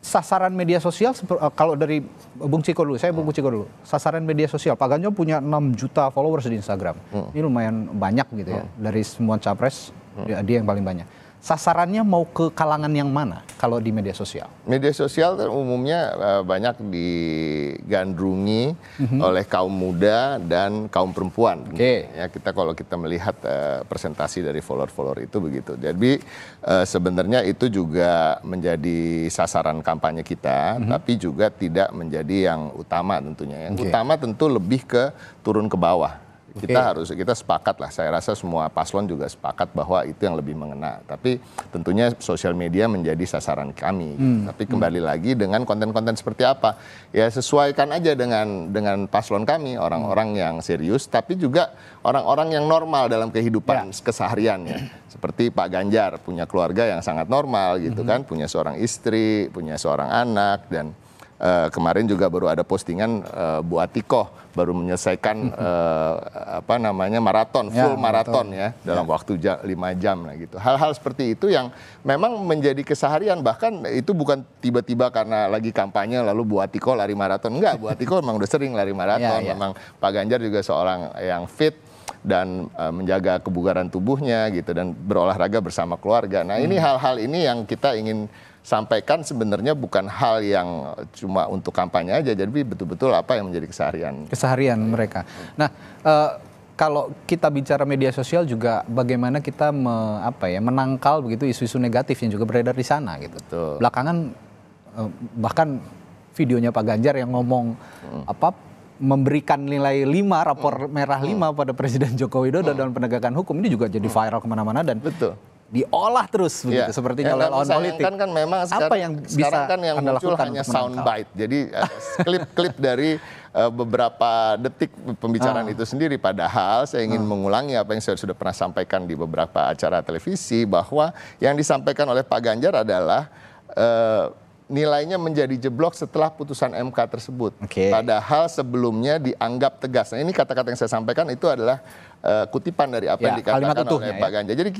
sasaran media sosial, kalau dari Bung Chiko dulu, saya Bung Chiko dulu, sasaran media sosial, Pak Ganjar punya enam juta followers di Instagram, hmm. ini lumayan banyak gitu ya, hmm. dari semua capres, hmm. dia yang paling banyak. Sasarannya mau ke kalangan yang mana kalau di media sosial? Media sosial umumnya banyak digandrungi hmm. oleh kaum muda dan kaum perempuan. Oke. Okay. Ya, kita kalau kita melihat uh, presentasi dari follower-follower itu begitu. Jadi uh, sebenarnya itu juga menjadi sasaran kampanye kita, hmm. tapi juga tidak menjadi yang utama tentunya. Yang okay. utama tentu lebih ke turun ke bawah. Kita okay. harus, kita sepakat lah, saya rasa semua paslon juga sepakat bahwa itu yang lebih mengena. Tapi tentunya sosial media menjadi sasaran kami. Hmm. Tapi kembali hmm. lagi dengan konten-konten seperti apa. Ya sesuaikan aja dengan dengan paslon kami, orang-orang hmm. yang serius tapi juga orang-orang yang normal dalam kehidupan ya. Kesehariannya. Seperti Pak Ganjar punya keluarga yang sangat normal gitu hmm. kan, punya seorang istri, punya seorang anak dan Uh, kemarin juga baru ada postingan uh, Bu Atikoh baru menyelesaikan uh, apa namanya maraton full ya, maraton ya dalam ya. Waktu lima jam nah gitu. Hal-hal seperti itu yang memang menjadi keseharian, bahkan itu bukan tiba-tiba karena lagi kampanye lalu Bu Atikoh lari maraton. Enggak, Bu Atikoh memang udah sering lari maraton. Ya, ya. Memang Pak Ganjar juga seorang yang fit dan uh, menjaga kebugaran tubuhnya gitu dan berolahraga bersama keluarga. Nah, hmm. ini hal-hal ini yang kita ingin sampaikan sebenarnya bukan hal yang cuma untuk kampanye aja, jadi betul-betul apa yang menjadi keseharian. Keseharian ya. Mereka. Nah, e, kalau kita bicara media sosial juga bagaimana kita me, apa ya menangkal begitu isu-isu negatif yang juga beredar di sana gitu. Betul. Belakangan e, bahkan videonya Pak Ganjar yang ngomong hmm. apa? Memberikan nilai lima, rapor hmm. merah lima hmm. pada Presiden Joko Widodo hmm. dalam penegakan hukum ini juga jadi viral kemana-mana dan betul. Diolah terus begitu ya, sepertinya oleh lawan politik. Kan memang sekarang, apa yang bisa kan yang Anda muncul lakukan hanya soundbite. Jadi klip-klip dari uh, beberapa detik pembicaraan ah. itu sendiri. Padahal saya ingin ah. mengulangi apa yang saya sudah pernah sampaikan di beberapa acara televisi bahwa yang disampaikan oleh Pak Ganjar adalah uh, nilainya menjadi jeblok setelah putusan M K tersebut. Okay. Padahal sebelumnya dianggap tegas. Nah, ini kata-kata yang saya sampaikan itu adalah uh, kutipan dari apa ya, yang dikatakan oleh Pak Ganjar. Jadi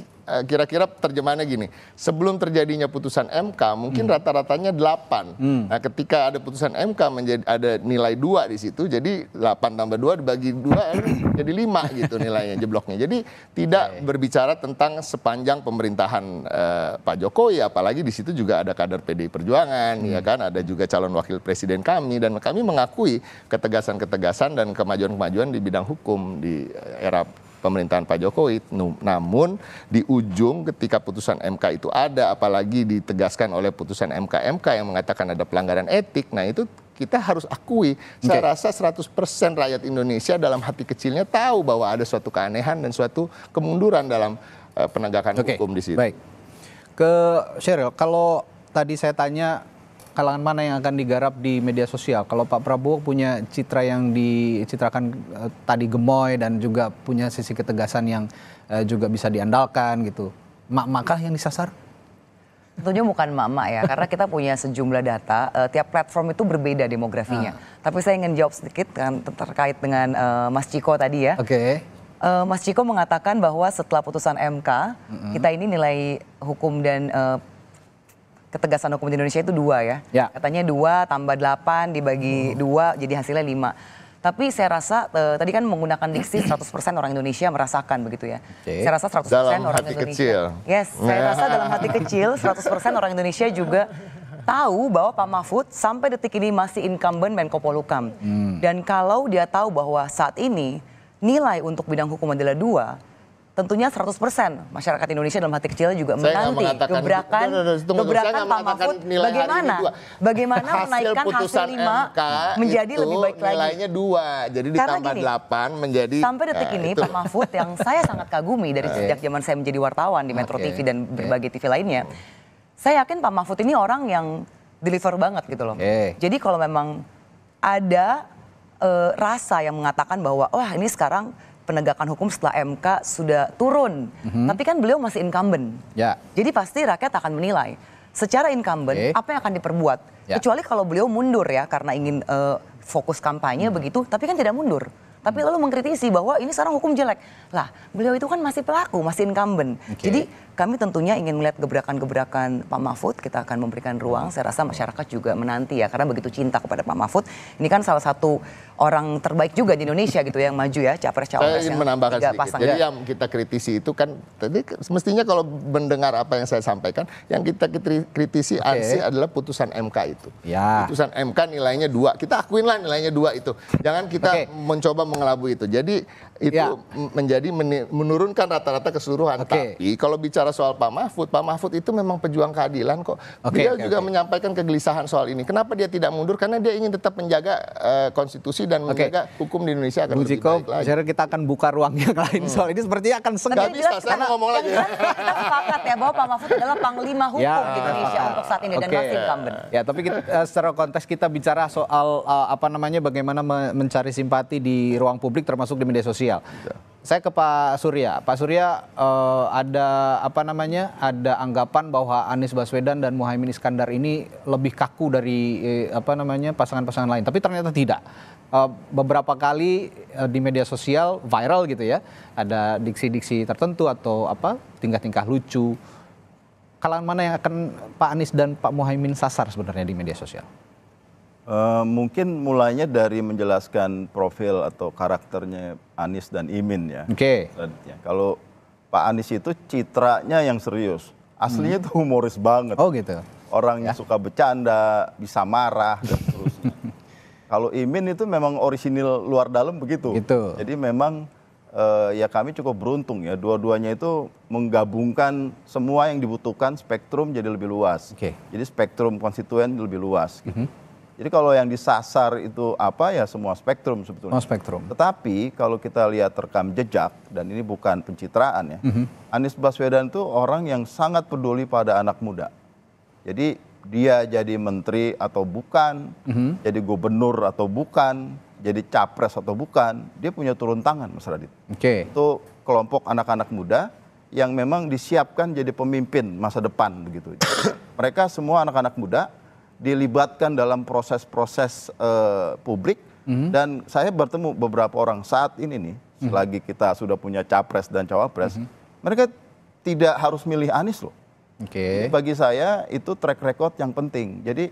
kira-kira terjemahannya gini, sebelum terjadinya putusan M K mungkin hmm. rata-ratanya delapan. Hmm. Nah, ketika ada putusan M K menjadi ada nilai dua di situ, jadi delapan tambah dua dibagi dua jadi lima gitu nilainya jebloknya. Jadi tidak okay. berbicara tentang sepanjang pemerintahan uh, Pak Jokowi, apalagi di situ juga ada kader P D I Perjuangan, hmm. ya kan, ada juga calon wakil presiden kami, dan kami mengakui ketegasan-ketegasan dan kemajuan-kemajuan di bidang hukum di era pemerintahan Pak Jokowi. Namun di ujung ketika putusan M K itu ada, apalagi ditegaskan oleh putusan M K M K yang mengatakan ada pelanggaran etik, nah itu kita harus akui. Okay. Saya rasa seratus persen rakyat Indonesia dalam hati kecilnya tahu bahwa ada suatu keanehan dan suatu kemunduran dalam uh, penegakan okay. hukum di situ. Baik. Ke Cheryl, kalau tadi saya tanya kalangan mana yang akan digarap di media sosial, kalau Pak Prabowo punya citra yang dicitrakan eh, tadi gemoy dan juga punya sisi ketegasan yang eh, juga bisa diandalkan gitu, mak-makkah yang disasar? Tentunya bukan mak-mak ya, karena kita punya sejumlah data, eh, tiap platform itu berbeda demografinya. Ah. Tapi saya ingin jawab sedikit kan, terkait dengan eh, Mas Chiko tadi ya. Oke. Okay. Uh, Mas Chiko mengatakan bahwa setelah putusan M K, mm-hmm. kita ini nilai hukum dan uh, ketegasan hukum di Indonesia itu dua ya. Yeah. Katanya dua tambah delapan dibagi mm. dua jadi hasilnya lima. Tapi saya rasa uh, tadi kan menggunakan diksi seratus persen orang Indonesia merasakan begitu ya. Okay. Saya rasa seratus persen dalam orang hati Indonesia. Kecil. Yes, saya yeah. rasa dalam hati kecil seratus persen orang Indonesia juga tahu bahwa Pak Mahfud sampai detik ini masih incumbent Menko Polhukam. Mm. Dan kalau dia tahu bahwa saat ini nilai untuk bidang hukum adalah dua, tentunya seratus persen masyarakat Indonesia dalam hati kecilnya juga saya menanti gebrakan gebrakan Pak Mahfud bagaimana bagaimana menaikkan hasil lima menjadi lebih baik lagi. Nilainya dua, jadi karena ditambah gini, delapan menjadi sampai detik ini itu. Pak Mahfud yang saya sangat kagumi dari sejak zaman saya menjadi wartawan di Metro okay. T V dan berbagai T V lainnya. Saya yakin Pak Mahfud ini orang yang deliver banget gitu loh. Okay. Jadi kalau memang ada E, rasa yang mengatakan bahwa wah ini sekarang penegakan hukum setelah M K sudah turun, mm-hmm. tapi kan beliau masih incumbent, yeah. jadi pasti rakyat akan menilai secara incumbent okay. apa yang akan diperbuat, yeah. kecuali kalau beliau mundur ya karena ingin e, fokus kampanye mm-hmm. begitu, tapi kan tidak mundur, tapi lalu mengkritisi bahwa ini sekarang hukum jelek, lah beliau itu kan masih pelaku, masih incumbent, okay. jadi kami tentunya ingin melihat gebrakan-gebrakan Pak Mahfud, kita akan memberikan ruang, saya rasa masyarakat juga menanti ya, karena begitu cinta kepada Pak Mahfud, ini kan salah satu orang terbaik juga di Indonesia gitu yang maju ya, capres-capres yang menambahkan sedikit. Pasang. Jadi yang kita kritisi itu kan, tadi semestinya kalau mendengar apa yang saya sampaikan, yang kita kritisi okay. ansi adalah putusan M K itu, ya. Putusan M K nilainya dua, kita akuinlah nilainya dua itu, jangan kita okay. mencoba mengelabui itu. Jadi itu ya. menjadi menurunkan rata-rata keseluruhan. Okay. Tapi kalau bicara soal Pak Mahfud, Pak Mahfud itu memang pejuang keadilan kok. Okay, Beliau okay, juga okay. menyampaikan kegelisahan soal ini. Kenapa dia tidak mundur? Karena dia ingin tetap menjaga uh, konstitusi dan menjaga okay. hukum di Indonesia akan Bu lebih Chiko, baik lagi. Kita akan buka ruang yang lain hmm. soal ini. Sepertinya akan senggang. Gak bisa, saya ngomong lagi. Kita sepakat ya bahwa Pak Mahfud adalah panglima hukum ya. di Indonesia untuk saat ini okay. dan masih incumbent. Ya, tapi kita, uh, secara konteks kita bicara soal uh, apa namanya bagaimana me mencari simpati di ruang publik termasuk di media sosial. Saya ke Pak Surya. Pak Surya, eh, ada apa namanya? Ada anggapan bahwa Anies Baswedan dan Muhaimin Iskandar ini lebih kaku dari eh, apa namanya pasangan-pasangan lain. Tapi ternyata tidak. Eh, beberapa kali eh, di media sosial viral gitu ya. Ada diksi-diksi tertentu atau apa tingkah-tingkah lucu. Kalangan mana yang akan Pak Anies dan Pak Muhaimin sasar sebenarnya di media sosial? Uh, mungkin mulainya dari menjelaskan profil atau karakternya Anies dan Imin ya. Oke. Okay. Kalau Pak Anies itu citranya yang serius, aslinya hmm. tuh humoris banget. Oh gitu. Orangnya ya. suka bercanda, bisa marah dan seterusnya. Kalau Imin itu memang orisinil luar dalam begitu. Gitu. Jadi memang uh, ya kami cukup beruntung ya, dua-duanya itu menggabungkan semua yang dibutuhkan, spektrum jadi lebih luas. Oke. Okay. Jadi spektrum konstituen lebih luas. Gitu. Mm-hmm. Jadi kalau yang disasar itu apa ya semua spektrum sebetulnya. Oh, spektrum. Tetapi kalau kita lihat rekam jejak, dan ini bukan pencitraan ya. Mm-hmm. Anies Baswedan itu orang yang sangat peduli pada anak muda. Jadi dia jadi menteri atau bukan, mm-hmm. jadi gubernur atau bukan, jadi capres atau bukan, dia punya turun tangan Mas Radit. Oke. Okay. Itu kelompok anak-anak muda yang memang disiapkan jadi pemimpin masa depan begitu. Mereka semua anak-anak muda dilibatkan dalam proses-proses uh, publik, mm-hmm. dan saya bertemu beberapa orang saat ini nih, mm-hmm. selagi kita sudah punya capres dan cawapres, mm-hmm. mereka tidak harus milih Anies loh. Oke. Okay. Bagi saya itu track record yang penting. Jadi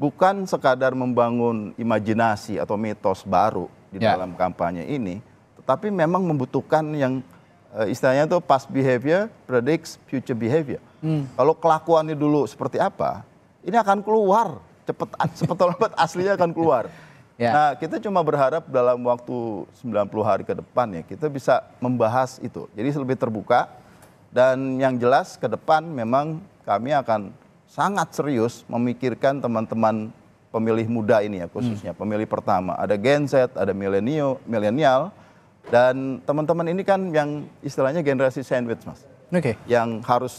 bukan sekadar membangun imajinasi atau mitos baru di yeah. dalam kampanye ini, tetapi memang membutuhkan yang uh, istilahnya itu past behavior predicts future behavior. Hmm. Kalau kelakuannya dulu seperti apa, ini akan keluar cepat cepat lambat aslinya akan keluar. Yeah. Nah, kita cuma berharap dalam waktu sembilan puluh hari ke depan ya kita bisa membahas itu. Jadi lebih terbuka, dan yang jelas ke depan memang kami akan sangat serius memikirkan teman-teman pemilih muda ini ya, khususnya hmm. pemilih pertama. Ada Gen Z, ada milenial, milenial dan teman-teman ini kan yang istilahnya generasi sandwich, Mas. Oke. Okay. Yang harus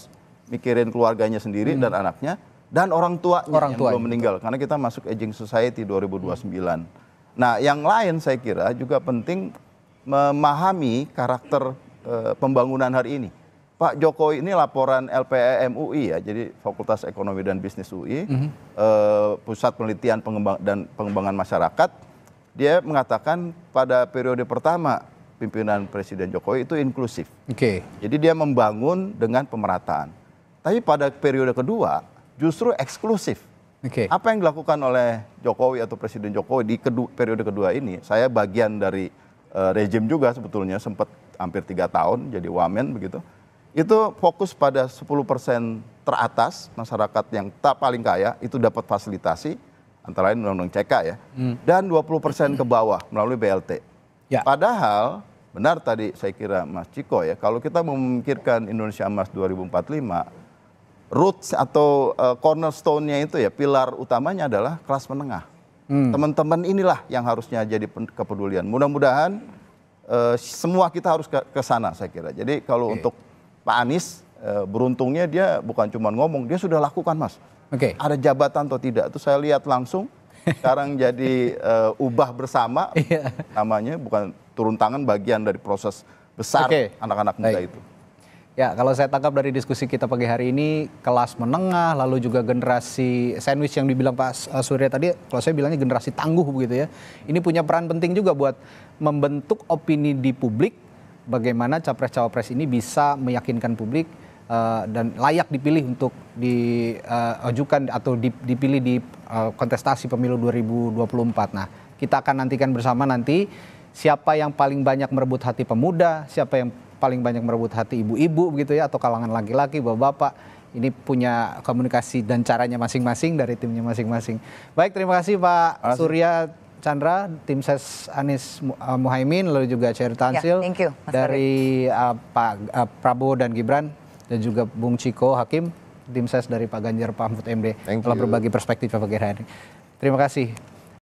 mikirin keluarganya sendiri hmm. dan anaknya. Dan orang tuanya orang yang tua belum meninggal, betul. Karena kita masuk aging society dua ribu dua puluh sembilan. Hmm. Nah, yang lain saya kira juga penting memahami karakter eh, pembangunan hari ini. Pak Jokowi ini laporan L P E M U I ya, jadi Fakultas Ekonomi dan Bisnis U I, hmm. eh, Pusat Penelitian Pengembang dan Pengembangan Masyarakat, dia mengatakan pada periode pertama pimpinan Presiden Jokowi itu inklusif. Oke. Okay. Jadi dia membangun dengan pemerataan. Tapi pada periode kedua justru eksklusif. Okay. Apa yang dilakukan oleh Jokowi atau Presiden Jokowi di kedua, periode kedua ini, saya bagian dari uh, rejim juga sebetulnya, sempat hampir tiga tahun jadi wamen begitu. Itu fokus pada sepuluh persen teratas, masyarakat yang tak paling kaya itu dapat fasilitasi, antara lain Undang-Undang C K ya, hmm. dan dua puluh persen ke bawah melalui B L T. Ya. Padahal benar tadi saya kira Mas Chiko ya, kalau kita memikirkan Indonesia Emas dua ribu empat puluh lima, roots atau uh, cornerstone-nya itu ya, pilar utamanya adalah kelas menengah. Hmm. Teman-teman inilah yang harusnya jadi kepedulian. Mudah-mudahan uh, semua kita harus ke, ke sana saya kira. Jadi kalau okay. untuk Pak Anies, uh, beruntungnya dia bukan cuma ngomong, dia sudah lakukan, Mas. Okay. Ada jabatan atau tidak, itu saya lihat langsung. Sekarang jadi uh, ubah bersama, yeah. namanya bukan turun tangan, bagian dari proses besar okay. anak-anak muda itu. Ya, kalau saya tangkap dari diskusi kita pagi hari ini, kelas menengah, lalu juga generasi sandwich yang dibilang Pak Surya tadi, kalau saya bilangnya generasi tangguh begitu ya. Ini punya peran penting juga buat membentuk opini di publik, bagaimana capres-cawapres ini bisa meyakinkan publik uh, dan layak dipilih untuk diajukan uh, atau dipilih di uh, kontestasi pemilu dua ribu dua puluh empat. Nah, kita akan nantikan bersama nanti siapa yang paling banyak merebut hati pemuda, siapa yang paling banyak merebut hati ibu-ibu begitu ya, atau kalangan laki-laki, bapak-bapak. Ini punya komunikasi dan caranya masing-masing dari timnya masing-masing. Baik, terima kasih Pak Asin. Surya Chandra, tim ses Anies Muhaimin, lalu juga Cheryl Tansil ya, you, dari uh, Pak uh, Prabowo dan Gibran, dan juga Bung Chiko Hakim, tim ses dari Pak Ganjar, Pak Mahfud M D, telah berbagi perspektif pagi hari. Terima kasih.